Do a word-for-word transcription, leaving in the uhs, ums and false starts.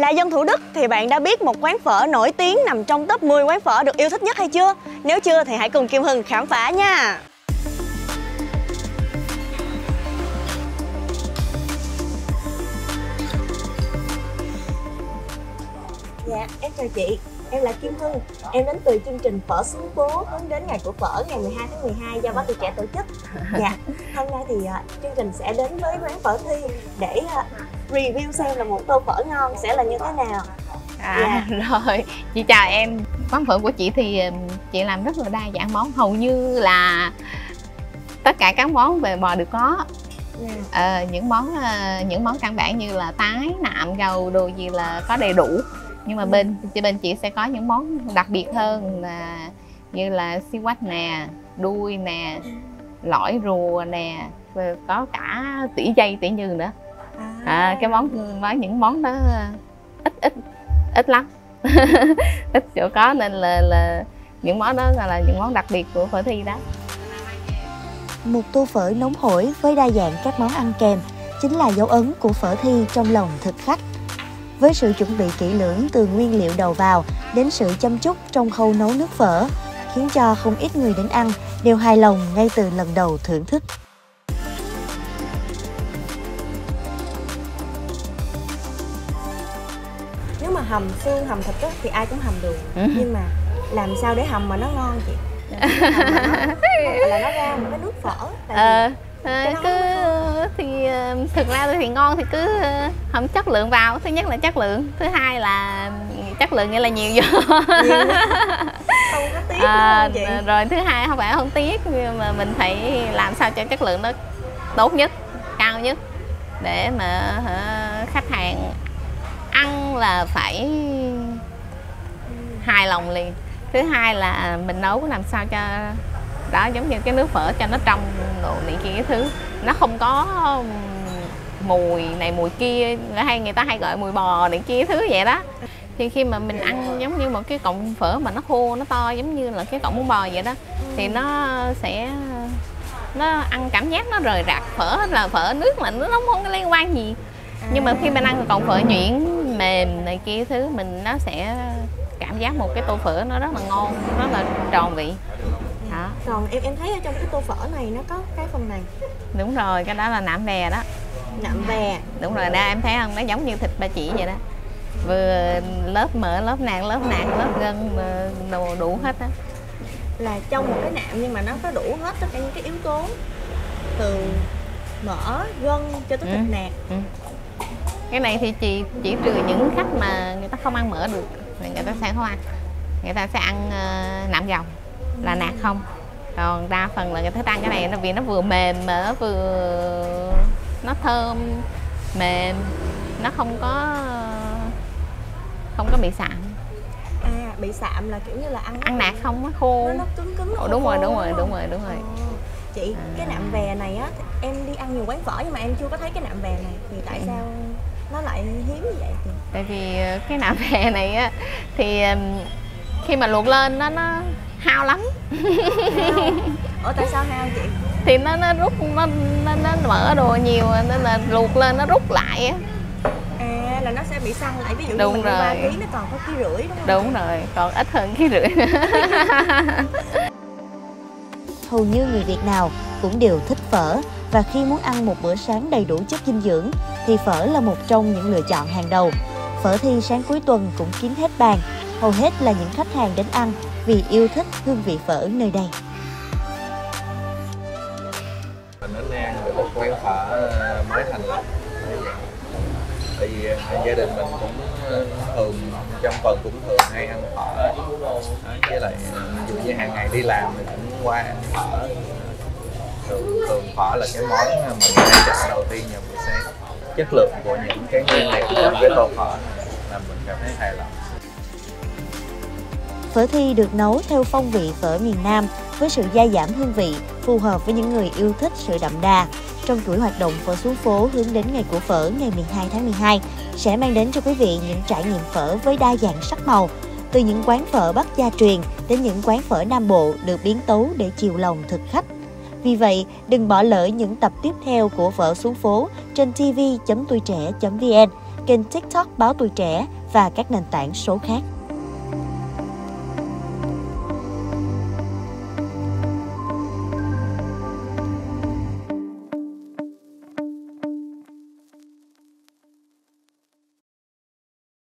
Là dân Thủ Đức thì bạn đã biết một quán phở nổi tiếng nằm trong top mười quán phở được yêu thích nhất hay chưa? Nếu chưa thì hãy cùng Kim Hưng khám phá nha! Dạ, em chào chị, em là Kim Hưng. Em đến từ chương trình Phở Xuống Phố hướng đến ngày của phở ngày mười hai tháng mười hai do Báo Tuổi Trẻ tổ chức. Dạ, hôm nay thì uh, chương trình sẽ đến với quán Phở Thy để uh, review xem là một tô phở ngon sẽ là như thế nào. À, dạ. Rồi, chị chào em. Quán phở của chị thì chị làm rất là đa dạng món, hầu như là tất cả các món về bò được có. Ờ, những món những món căn bản như là tái, nạm, gầu, đồ gì là có đầy đủ. Nhưng mà bên bên chị sẽ có những món đặc biệt hơn là như là xi quách nè, đuôi nè, lõi rùa nè, rồi có cả tỉ dây, tỉ nhừ nữa. À, cái món nói những món đó ít ít ít lắm ít chỗ có, nên là là những món đó là, là những món đặc biệt của Phở Thy đó. Một tô phở nóng hổi với đa dạng các món ăn kèm chính là dấu ấn của Phở Thy trong lòng thực khách. Với sự chuẩn bị kỹ lưỡng từ nguyên liệu đầu vào đến sự chăm chút trong khâu nấu nước phở, khiến cho không ít người đến ăn đều hài lòng ngay từ lần đầu thưởng thức. Nếu mà hầm xương, hầm thịt thì ai cũng hầm được, nhưng mà làm sao để hầm mà nó ngon chị? Nó, là nó ra một cái nước phở. Ờ, à, cứ thì thực ra thì ngon thì cứ hầm chất lượng vào. Thứ nhất là chất lượng, thứ hai là chất lượng nghĩa là nhiều vô. Nhiều. Không có tiếc à, đúng không chị? Rồi thứ hai không phải không tiếc, nhưng mà mình phải làm sao cho chất lượng nó tốt nhất, cao nhất để mà khách hàng ăn là phải hài lòng liền. Thứ hai là mình nấu làm sao cho đó giống như cái nước phở cho nó trong đồ này kia cái thứ, nó không có mùi này mùi kia, hay người ta hay gọi mùi bò này kia thứ vậy đó. Thì khi mà mình ăn giống như một cái cọng phở mà nó khô, nó to giống như là cái cọng bún bò vậy đó, thì nó sẽ nó ăn cảm giác nó rời rạc, phở là phở, nước là nó không có liên quan gì. Nhưng mà khi mình ăn cọng phở nhuyễn mềm này kia thứ, mình nó sẽ cảm giác một cái tô phở nó rất là ngon, nó là tròn vị. Đó. Còn em em thấy ở trong cái tô phở này nó có cái phần này. Đúng rồi, cái đó là nạm bè đó. Nạm bè. Đúng rồi, đó em thấy không? Nó giống như thịt ba chỉ vậy đó. Vừa lớp mỡ, lớp nạc, lớp nạc, lớp gân, đồ đủ hết á. Là trong một cái nạm nhưng mà nó có đủ hết tất cả những cái yếu tố từ mỡ, gân cho tới ừ. thịt nạc. Ừ. Cái này thì chị chỉ trừ những khách mà người ta không ăn mỡ được, người ta sẽ không ăn, người ta sẽ ăn uh, nạm gầu là nạc không, còn đa phần là người ta ăn cái này nó vì nó vừa mềm mà nó vừa nó thơm mềm, nó không có không có bị sạm. À, bị sạm là kiểu như là ăn ăn nạc không, nó khô, nó, nó cứng cứng. Ồ, đúng, khô, rồi, đúng, đúng rồi đúng rồi đúng rồi đúng rồi chị. À, cái nạm bè này á, em đi ăn nhiều quán phở nhưng mà em chưa có thấy cái nạm bè này, thì tại ừ. sao nó lại hiếm như vậy? Tại vì cái nạm bè này á thì khi mà luộc lên nó nó hao lắm. Ủa tại sao hao chị? Thì nó nó rút nó nó, nó mở đồ nhiều nên là luộc lên nó rút lại á. À, là nó sẽ bị săn lại, ví dụ đúng như mình ba ký nó còn có ký rưỡi đúng không? Đúng rồi, còn ít hơn ký rưỡi. Hầu như người Việt nào cũng đều thích phở, và khi muốn ăn một bữa sáng đầy đủ chất dinh dưỡng thì phở là một trong những lựa chọn hàng đầu. Phở Thy sáng cuối tuần cũng kín hết bàn, hầu hết là những khách hàng đến ăn vì yêu thích hương vị phở nơi đây. Mình đến ăn được một quán phở mới thành lập, tại vì gia đình mình cũng thường trong tuần cũng thường hay ăn phở, với lại dù như hàng ngày đi làm thì cũng qua ăn phở. Thường, thường phở là cái món mà mình hay chọn đầu tiên vào buổi sáng. Chất lượng của những cái nguyên liệu trong cái tô phở này là mình cảm thấy hài lòng. Phở Thy được nấu theo phong vị phở miền Nam với sự gia giảm hương vị phù hợp với những người yêu thích sự đậm đà. Trong chuỗi hoạt động Phở Xuống Phố hướng đến ngày của phở ngày mười hai tháng mười hai sẽ mang đến cho quý vị những trải nghiệm phở với đa dạng sắc màu, từ những quán phở Bắc gia truyền đến những quán phở Nam Bộ được biến tấu để chiều lòng thực khách. Vì vậy, đừng bỏ lỡ những tập tiếp theo của Phở Xuống Phố trên tv chấm tuổi trẻ chấm vn. kênh TikTok Báo Tuổi Trẻ và các nền tảng số khác.